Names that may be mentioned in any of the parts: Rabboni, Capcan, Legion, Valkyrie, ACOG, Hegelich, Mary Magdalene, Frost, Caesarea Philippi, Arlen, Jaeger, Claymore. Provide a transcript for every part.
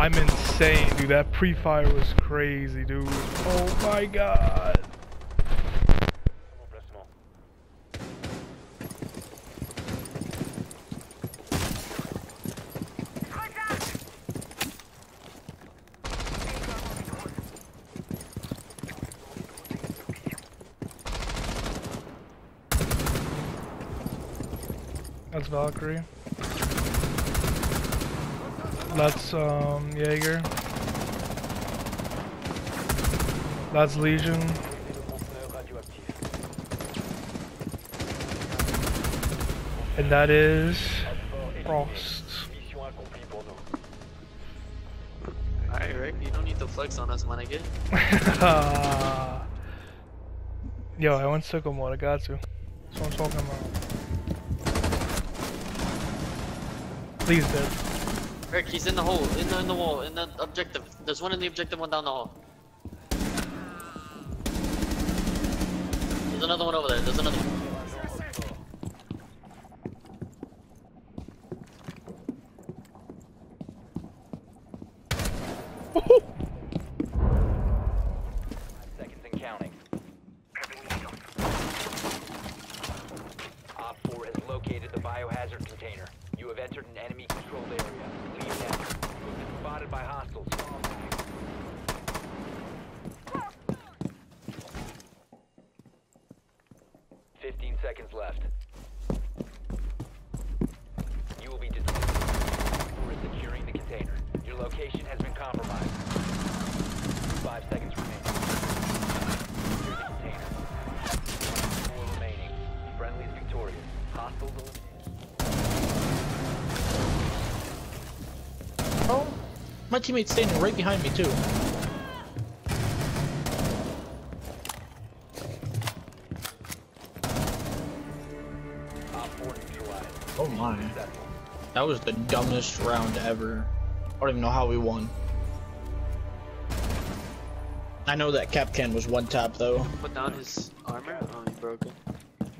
I'm insane, dude. That pre-fire was crazy, dude. Oh my god. That's Valkyrie. That's Jaeger. That's Legion. And that is Frost. Alright, Rick, you don't need to flex on us, man, I get. Yo, I went sicko mode, I got to. That's what I'm talking about. Please, dude. Rick, he's in the hole, in the wall, in the objective. There's one in the objective, one down the hall. There's another one over there, there's another one. 9 seconds and counting. Op 4 has located the biohazard container. You have entered an enemy-controlled area. Leave now. You have been spotted by hostiles. Oh. 15 seconds left. You will be detained for securing the container. Your location has been compromised. 5 seconds remaining. Secure the container. 4 remaining. Friendly is victorious. Hostiles eliminated. Oh, my teammate's standing right behind me too. Oh my. That was the dumbest round ever. I don't even know how we won. I know that Capcan was one tap though. Put down his armor? Oh, he broke it.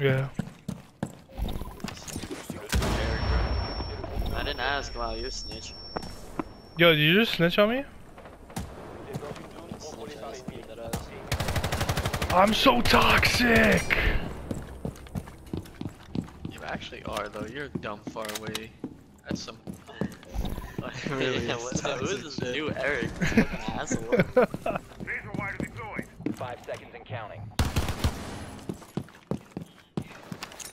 Yeah. I didn't ask. Wow, you're a snitch. Yo, did you just snitch on me? I'm so toxic! You actually are though, you're dumb far away. That's some... really yeah, who's this shit. New Eric? Fucking asshole. Laser wire deployed. 5 seconds and counting.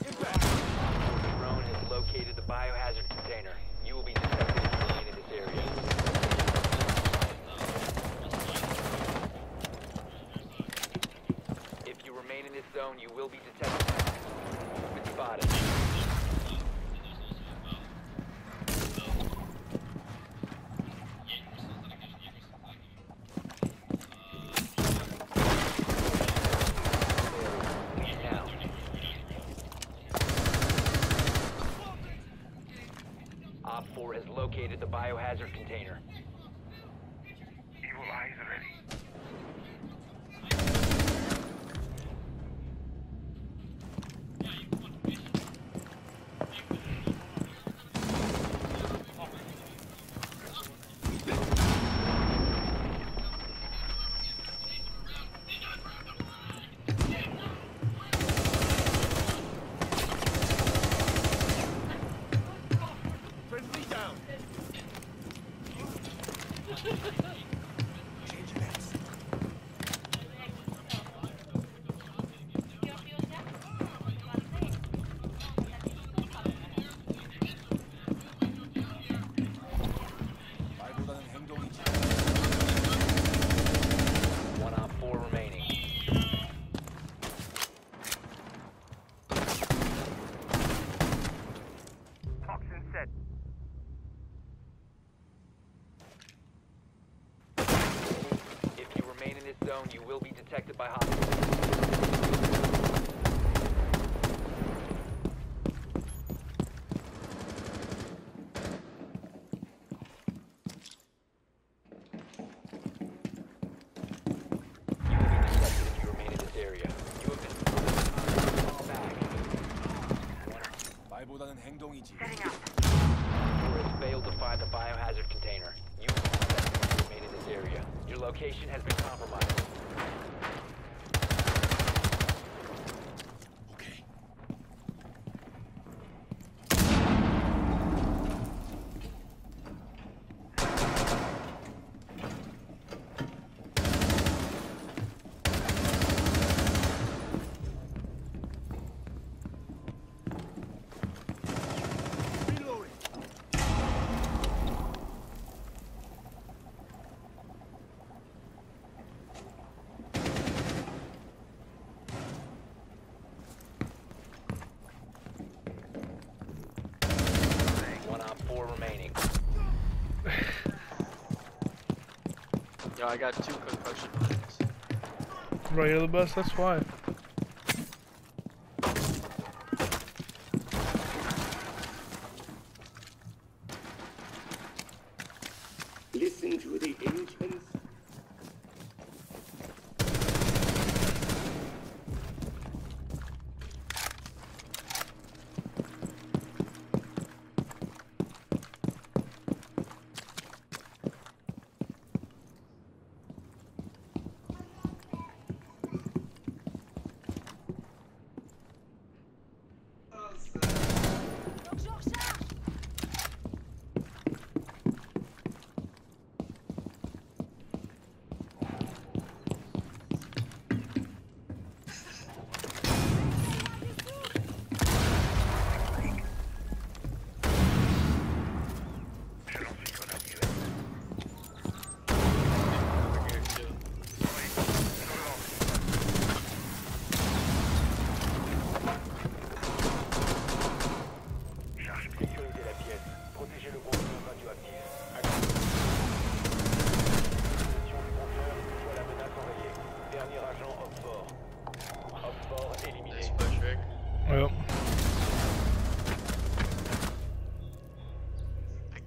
The drone has located the biohazard container. You will be detected as being in this area. In this zone, you will be detected. Spotted. Now. Op 4 has located the biohazard container. Evil eyes are ready. You will be detected by hostiles. You will be detected if you remain in this area. You have been fall back. Setting up. Or has failed to find the biohazard container. You will be detected. location has been compromised. Yo, I got 2 concussion points. Bro, you're the best, that's why. Listen to the engines.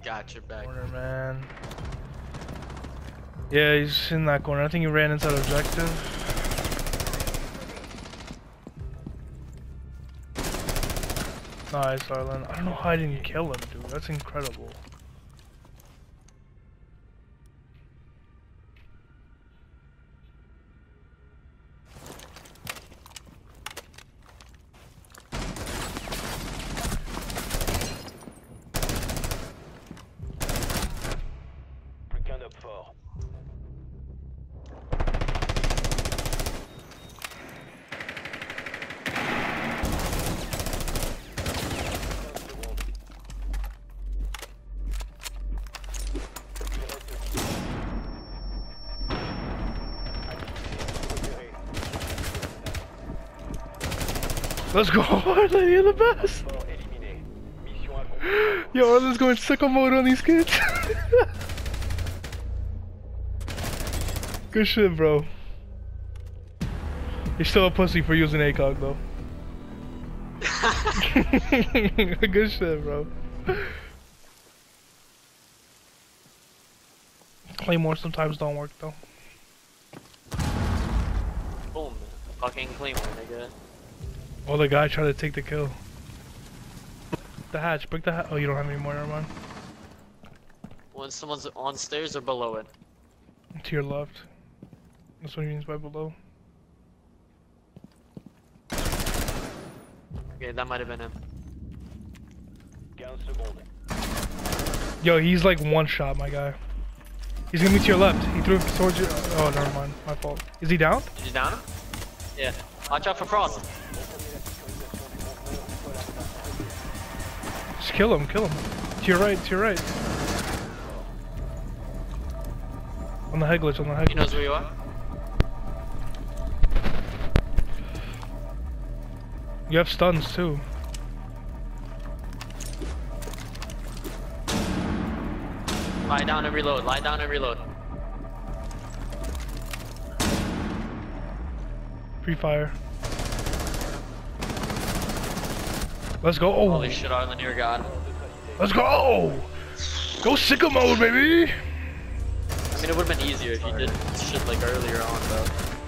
Got your back. Corner, man. Yeah, he's in that corner. I think he ran inside objective. Nice, Arlen. I don't know how I didn't kill him, dude. That's incredible. Let's go, Arlen, you're the best! Yo, Arlen's going sicko mode on these kids! Good shit, bro. You're still a pussy for using ACOG, though. Good shit, bro. Claymore sometimes don't work, though. Boom. Fucking Claymore, nigga. Oh, the guy tried to take the kill. The hatch, break the hatch. Oh, you don't have any more, never mind. When someone's on stairs or below it? To your left. That's what he means by below. Okay, that might have been him. Yo, he's like one shot, my guy. He's gonna be to your left. He threw it towards you. Oh, never mind. My fault. Is he down? Did you down him? Yeah. Watch out for Frost. Just kill him, kill him. To your right, to your right. On the Hegelich, on the Hegelich. He knows where you are. You have stuns too. Lie down and reload, lie down and reload. Free fire. Let's go! Holy shit, Arlen, you're god. Let's go! Go sicko mode, baby! I mean, it would've been easier if you did shit like earlier on, though.